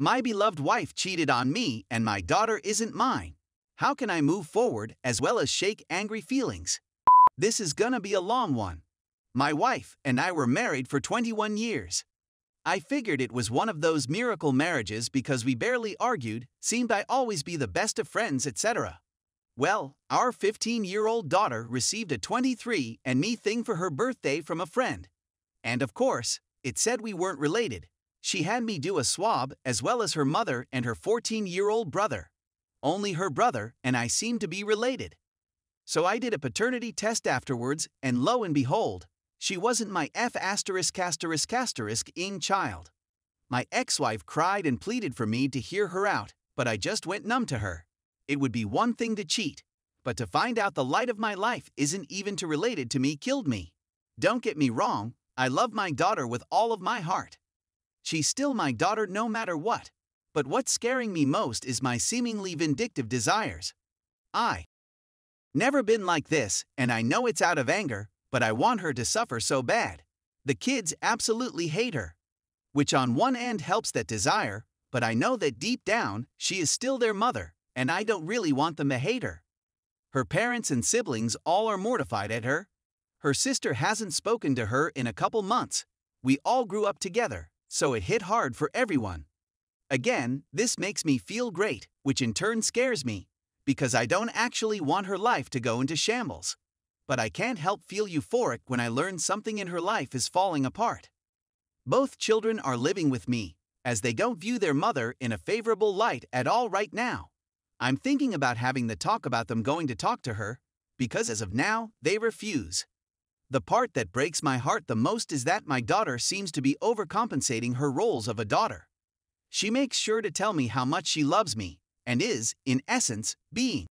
My beloved wife cheated on me and my daughter isn't mine. How can I move forward as well as shake angry feelings? This is gonna be a long one. My wife and I were married for 21 years. I figured it was one of those miracle marriages because we barely argued, seemed I always be the best of friends, etc. Well, our 15-year-old daughter received a 23andMe thing for her birthday from a friend. And of course, it said we weren't related. She had me do a swab as well as her mother and her 14-year-old brother. Only her brother and I seemed to be related. So I did a paternity test afterwards, and lo and behold, she wasn't my F******ing child. My ex-wife cried and pleaded for me to hear her out, but I just went numb to her. It would be one thing to cheat, but to find out the light of my life isn't even to related to me killed me. Don't get me wrong, I love my daughter with all of my heart. She's still my daughter no matter what. But what's scaring me most is my seemingly vindictive desires. I never been like this, and I know it's out of anger, but I want her to suffer so bad. The kids absolutely hate her. Which on one end helps that desire, but I know that deep down, she is still their mother, and I don't really want them to hate her. Her parents and siblings all are mortified at her. Her sister hasn't spoken to her in a couple months. We all grew up together, so it hit hard for everyone. Again, this makes me feel great, which in turn scares me, because I don't actually want her life to go into shambles. But I can't help feel euphoric when I learn something in her life is falling apart. Both children are living with me, as they don't view their mother in a favorable light at all right now. I'm thinking about having the talk about them going to talk to her, because as of now, they refuse. The part that breaks my heart the most is that my daughter seems to be overcompensating her roles of a daughter. She makes sure to tell me how much she loves me, and is, in essence, being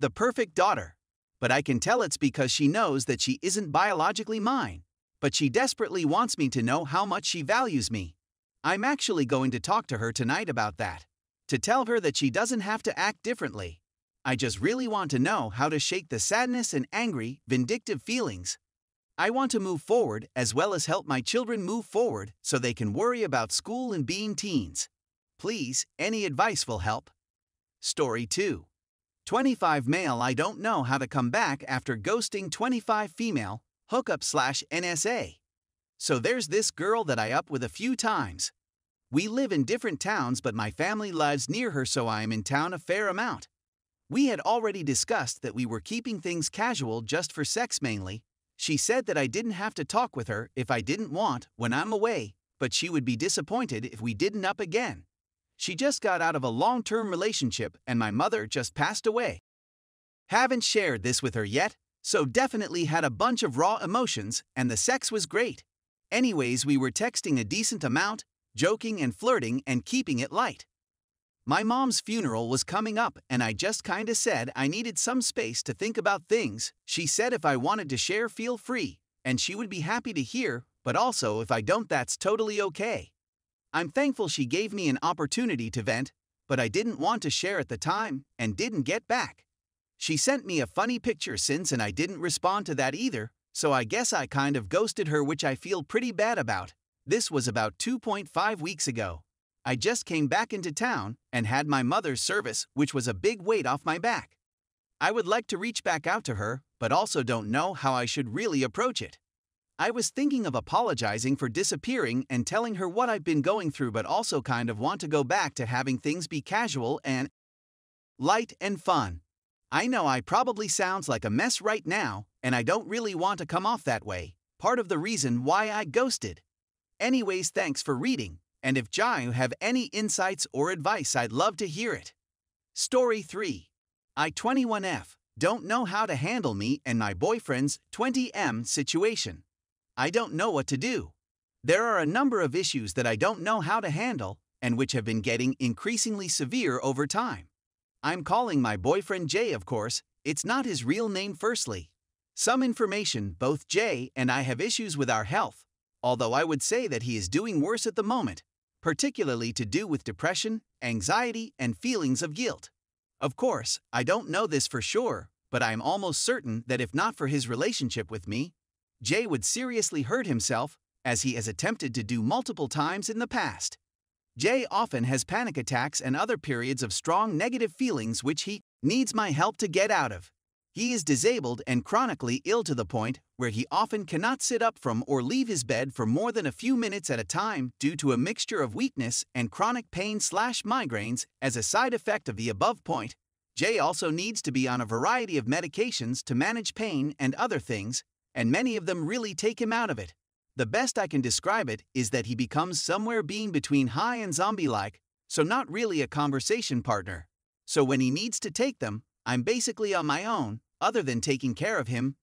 the perfect daughter. But I can tell it's because she knows that she isn't biologically mine, but she desperately wants me to know how much she values me. I'm actually going to talk to her tonight about that, to tell her that she doesn't have to act differently. I just really want to know how to shake the sadness and angry, vindictive feelings. I want to move forward as well as help my children move forward so they can worry about school and being teens. Please, any advice will help. Story 2. 25 male, I don't know how to come back after ghosting 25 female, hookup/NSA. So there's this girl that I up with a few times. We live in different towns but my family lives near her so I am in town a fair amount. We had already discussed that we were keeping things casual just for sex mainly. She said that I didn't have to talk with her if I didn't want when I'm away, but she would be disappointed if we didn't up again. She just got out of a long-term relationship and my mother just passed away. Haven't shared this with her yet, so definitely had a bunch of raw emotions and the sex was great. Anyways, we were texting a decent amount, joking and flirting and keeping it light. My mom's funeral was coming up and I just kinda said I needed some space to think about things. She said if I wanted to share feel free, and she would be happy to hear, but also if I don't that's totally okay. I'm thankful she gave me an opportunity to vent, but I didn't want to share at the time and didn't get back. She sent me a funny picture since and I didn't respond to that either, so I guess I kind of ghosted her, which I feel pretty bad about. This was about 2.5 weeks ago. I just came back into town and had my mother's service, which was a big weight off my back. I would like to reach back out to her, but also don't know how I should really approach it. I was thinking of apologizing for disappearing and telling her what I've been going through, but also kind of want to go back to having things be casual and light and fun. I know I probably sounds like a mess right now, and I don't really want to come off that way, part of the reason why I ghosted. Anyways, thanks for reading, and if you have any insights or advice I'd love to hear it. Story 3. I 21F, don't know how to handle me and my boyfriend's 20M situation. I don't know what to do. There are a number of issues that I don't know how to handle, and which have been getting increasingly severe over time. I'm calling my boyfriend Jay, of course, it's not his real name firstly. Some information, both Jay and I have issues with our health, although I would say that he is doing worse at the moment, particularly to do with depression, anxiety, and feelings of guilt. Of course, I don't know this for sure, but I'm almost certain that if not for his relationship with me, Jay would seriously hurt himself, as he has attempted to do multiple times in the past. Jay often has panic attacks and other periods of strong negative feelings which he needs my help to get out of. He is disabled and chronically ill to the point where he often cannot sit up from or leave his bed for more than a few minutes at a time due to a mixture of weakness and chronic pain/migraines as a side effect of the above point. Jay also needs to be on a variety of medications to manage pain and other things, and many of them really take him out of it. The best I can describe it is that he becomes somewhere being between high and zombie-like, so not really a conversation partner. So when he needs to take them, I'm basically on my own, other than taking care of him.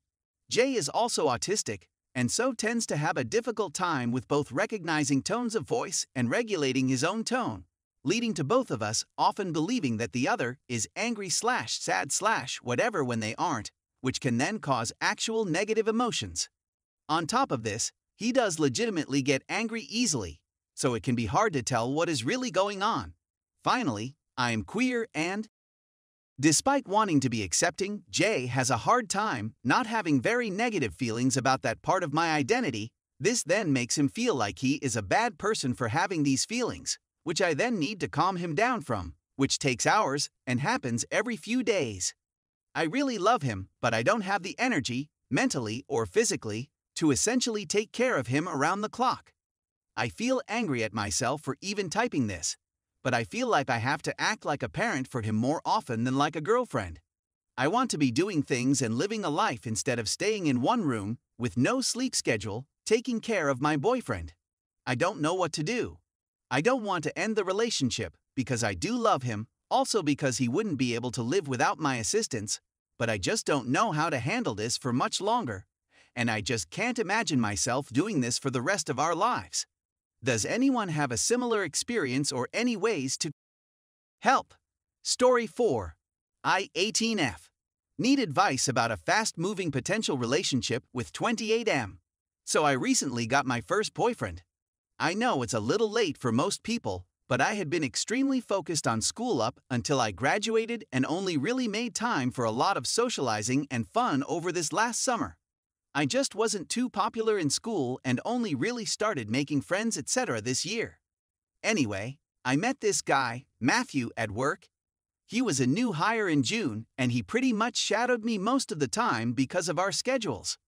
Jay is also autistic, and so tends to have a difficult time with both recognizing tones of voice and regulating his own tone, leading to both of us often believing that the other is angry/sad/whatever when they aren't, which can then cause actual negative emotions. On top of this, he does legitimately get angry easily, so it can be hard to tell what is really going on. Finally, I am queer and, despite wanting to be accepting, Jay has a hard time not having very negative feelings about that part of my identity. This then makes him feel like he is a bad person for having these feelings, which I then need to calm him down from, which takes hours and happens every few days. I really love him, but I don't have the energy, mentally or physically, to essentially take care of him around the clock. I feel angry at myself for even typing this, but I feel like I have to act like a parent for him more often than like a girlfriend. I want to be doing things and living a life instead of staying in one room, with no sleep schedule, taking care of my boyfriend. I don't know what to do. I don't want to end the relationship, because I do love him, also because he wouldn't be able to live without my assistance, but I just don't know how to handle this for much longer, and I just can't imagine myself doing this for the rest of our lives. Does anyone have a similar experience or any ways to help? Story 4. I-18F. Need advice about a fast-moving potential relationship with 28M. So I recently got my first boyfriend. I know it's a little late for most people, but I had been extremely focused on school up until I graduated and only really made time for a lot of socializing and fun over this last summer. I just wasn't too popular in school and only really started making friends etc. this year. Anyway, I met this guy, Matthew, at work. He was a new hire in June and he pretty much shadowed me most of the time because of our schedules.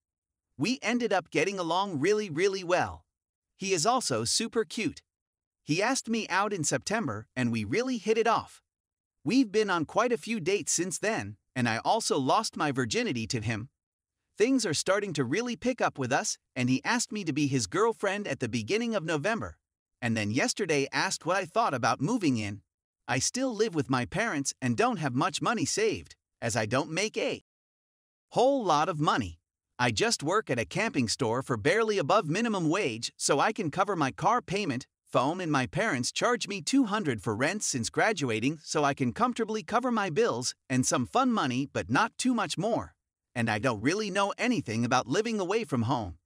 We ended up getting along really well. He is also super cute. He asked me out in September and we really hit it off. We've been on quite a few dates since then, and I also lost my virginity to him. Things are starting to really pick up with us, and he asked me to be his girlfriend at the beginning of November, and then yesterday asked what I thought about moving in. I still live with my parents and don't have much money saved, as I don't make a whole lot of money. I just work at a camping store for barely above minimum wage so I can cover my car payment, phone, and my parents charge me $200 for rent since graduating so I can comfortably cover my bills and some fun money but not too much more. And I don't really know anything about living away from home.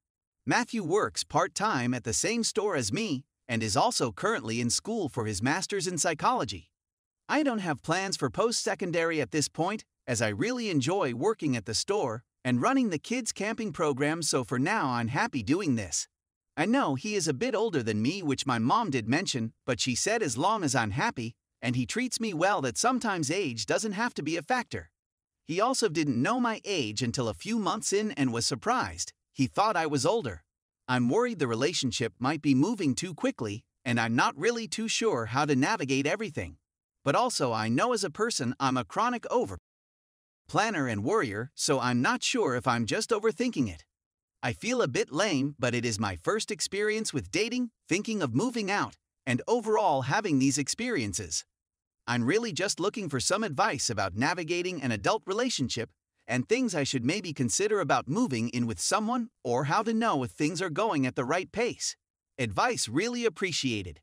Matthew works part-time at the same store as me and is also currently in school for his master's in psychology. I don't have plans for post-secondary at this point, as I really enjoy working at the store and running the kids' camping program, so for now I'm happy doing this. I know he is a bit older than me, which my mom did mention, but she said as long as I'm happy and he treats me well that sometimes age doesn't have to be a factor. He also didn't know my age until a few months in and was surprised. He thought I was older. I'm worried the relationship might be moving too quickly, and I'm not really too sure how to navigate everything. But also I know as a person I'm a chronic over-planner and worrier, so I'm not sure if I'm just overthinking it. I feel a bit lame, but it is my first experience with dating, thinking of moving out, and overall having these experiences. I'm really just looking for some advice about navigating an adult relationship and things I should maybe consider about moving in with someone or how to know if things are going at the right pace. Advice really appreciated.